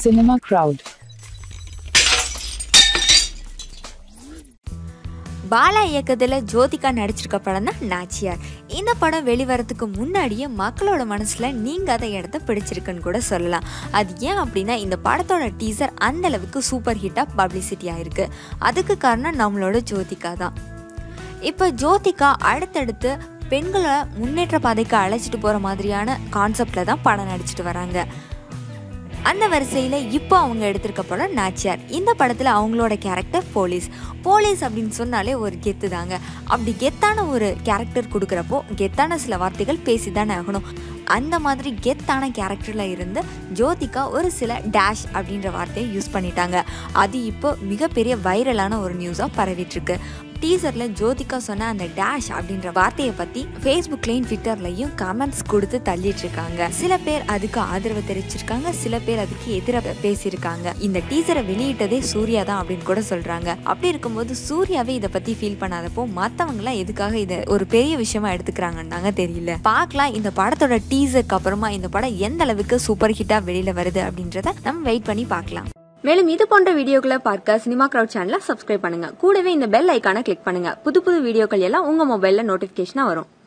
Cinema crowd. Bala இயக்கத்தில் ஜோதிகா நடிச்சிருக்க படம் தான் நாச்சியார். இந்த படம் வெளிவரத்துக்கு முன்னாடியே மக்களோட மனசில் நீங்கள் அதை இடத்த பிடிச்சிருக்குன்னு கூட சொல்லலாம். அது ஏன் அப்படின்னா இந்த படத்தோட டீசர் அந்தளவுக்கு சூப்பர் ஹிட்டாக பப்ளிசிட்டி ஆகிருக்கு. அதுக்கு காரணம் நம்மளோட ஜோதிகா தான். இப்போ ஜோதிகா அடுத்தடுத்து பெண்களை முன்னேற்ற பாதைக்கு அழைச்சிட்டு போகிற மாதிரியான கான்செப்டில் தான் படம் நடிச்சிட்டு வராங்க. அந்த வரிசையில் இப்போ அவங்க எடுத்திருக்க படம் நாச்சியார். இந்த படத்தில் அவங்களோட கேரக்டர் போலீஸ். போலீஸ் அப்படின்னு சொன்னாலே ஒரு கெத்து தாங்க. அப்படி கெத்தான ஒரு கேரக்டர் கொடுக்குறப்போ கெத்தான சில வார்த்தைகள் பேசி தானே ஆகணும். அந்த மாதிரி கெத்தான கேரக்டரில் இருந்து ஜோதிகா ஒரு சில டேஷ் அப்படின்ற வார்த்தையை யூஸ் பண்ணிட்டாங்க. அது இப்போ மிகப்பெரிய வைரலான ஒரு நியூஸாக பரவிட்டுருக்கு. டீசரில் ஜோதிகா சொன்ன அந்த டேஷ் அப்படின்ற வார்த்தையை பற்றி ஃபேஸ்புக்லேயும் ட்விட்டர்லையும் கமெண்ட்ஸ் கொடுத்து தள்ளிட்டுருக்காங்க. சில பேர் அதுக்கு ஆதரவு தெரிவிச்சிருக்காங்க, சில பேர் அதுக்கு எதிராக பேசியிருக்காங்க. இந்த டீசரை வெளியிட்டதே சூர்யா தான் அப்படின்னு கூட சொல்கிறாங்க. அப்படி இருக்கும்போது சூர்யாவே இதை பற்றி ஃபீல் பண்ணாதப்போ மற்றவங்களாம் எதுக்காக இதை ஒரு பெரிய விஷயமா எடுத்துக்கிறாங்கன்னு தாங்க தெரியல. பார்க்கலாம் இந்த படத்தோட டீசருக்கு அப்புறமா இந்த படம் எந்த அளவுக்கு சூப்பர் ஹிட்டாக வெளியில் வருது அப்படின்றத நம்ம வெயிட் பண்ணி பார்க்கலாம். மேலும் இது போன்ற வீடியோக்களை பார்க்க சினிமா கிரவுட் சேனலை சப்ஸ்கிரைப் பண்ணுங்க. கூடவே இந்த பெல் ஐக்கானை கிளிக் பண்ணுங்க. புது புது வீடியோக்கள் எல்லாம் உங்க மொபைல்ல நோட்டிபிகேஷனா வரும்.